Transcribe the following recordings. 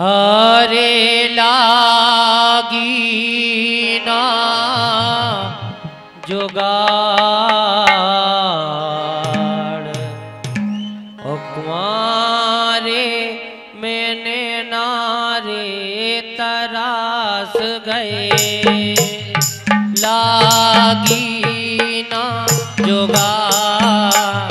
अरे लागी ना जुगाड़ ओ कुमारे मैंने नारे तरास गए लागी ना जुगाड़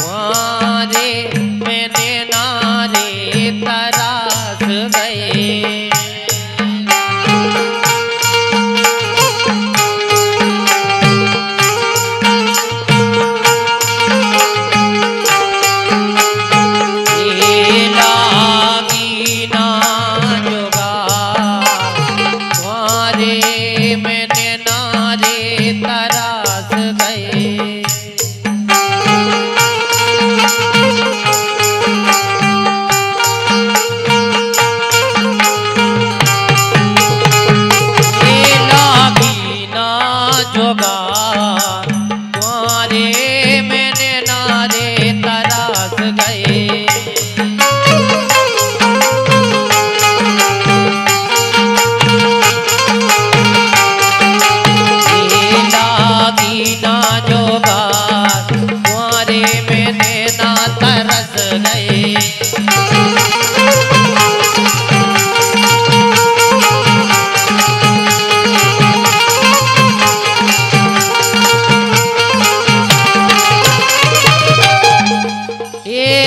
कुमारे मैंने नारे तरास गए।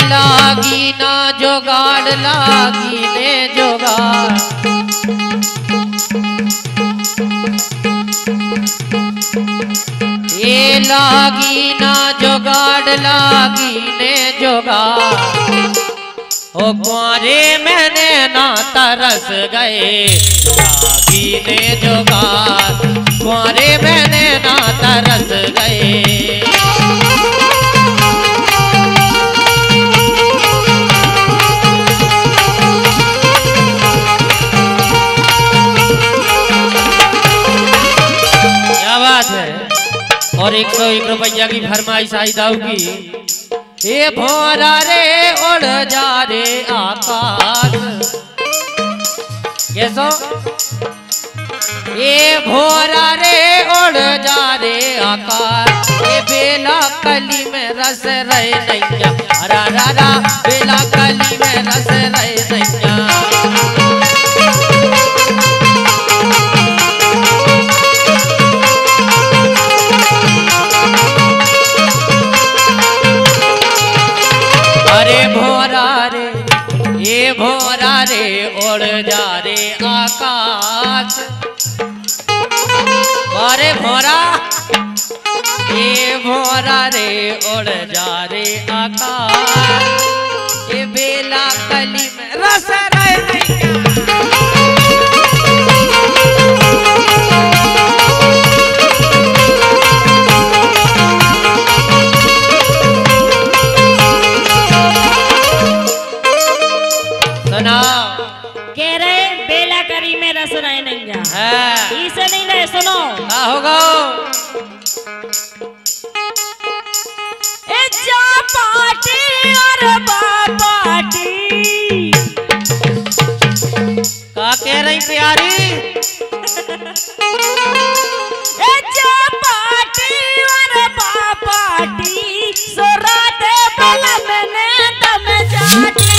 लागी ना जुगाड़ लागी ने जुगाड़ ये लागी ना जुगाड़ लागी ने जुगाड़ ओ कुंवारे मैंने ना तरस गए लागी ने जुगाड़ कुंवारे मैंने ना तरस गए। और 101 रुपया की फरमाइश आई दाऊ की ए भोरा रे उड़ जा रे आकाश कैसो ए भोरा रे उड़ जा रे आकाश ए बेला कली में रस रहे नैया हरा रारा बेला कली में रस रहे नैया। भोरा रे उड़ जा रे आकाश अरे भोरा ये भोरा रे उड़ जा रे आकाश ये बेला कली में रस रहे नैया। इसे नहीं रहे सुनो ना होगा पार्टी और पार्टी का कह रही प्यारी पार्टी और पार्टी सो रात बल मैंने तब जाती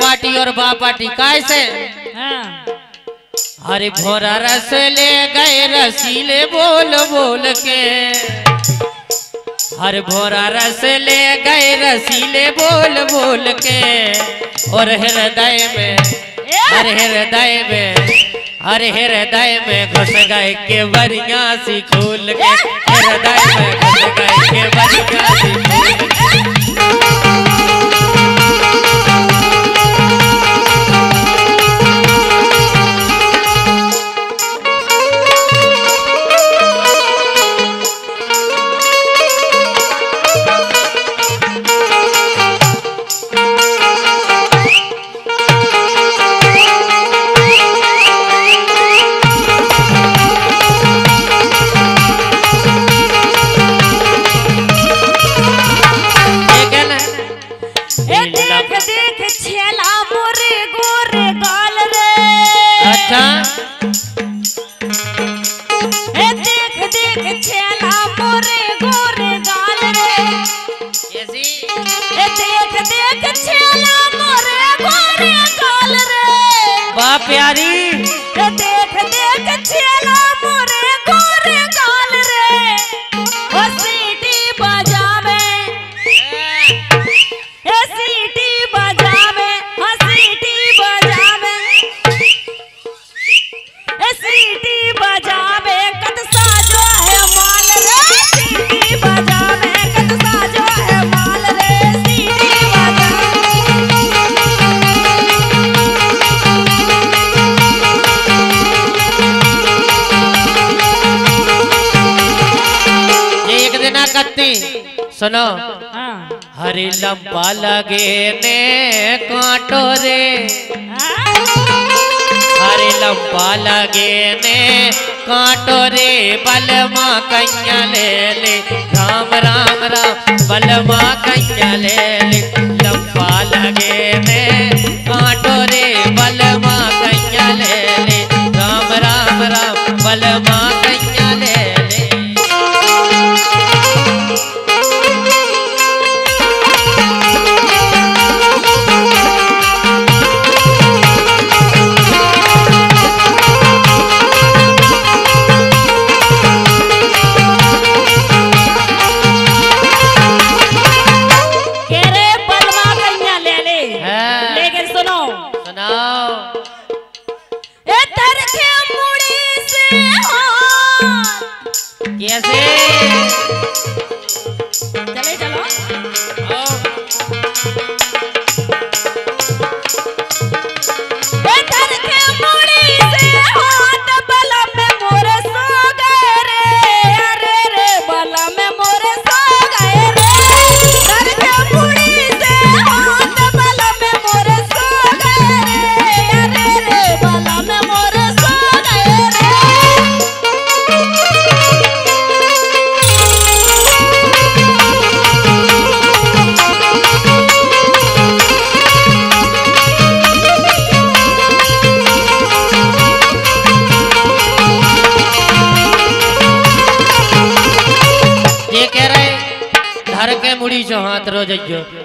पार्टी और बा पार्टी कैसे अरे भोरा रस ले गए रसीले बोल बोल के हर भोरा रस ले गए रसीले बोल बोल के और हृदय में हर हृदय में हर हृदय में घुस गए के बरिया सी खोल के हृदय में घुस गए के बरिया सी खोल प्यारी देख देख छेला मोरे गोरे गाल रे ओ सीटी बजावे ए सीटी बजावे ओ सीटी बजावे ए सीटी बजावे कत साजो है माल रे सीटी बजावे कत साजो है माल रे सीटी सुनो हरी लंबा लगे ने कांटो रे हरी लंबा लगे ने कांटो रे बलमा कन्या ले राम राम राम बलमा कन्या ले लंबा लगे ने कांटो रे बलमा कन्या ले राम राम राम बलमा कन्या ले मुड़ी जो हाथ रोज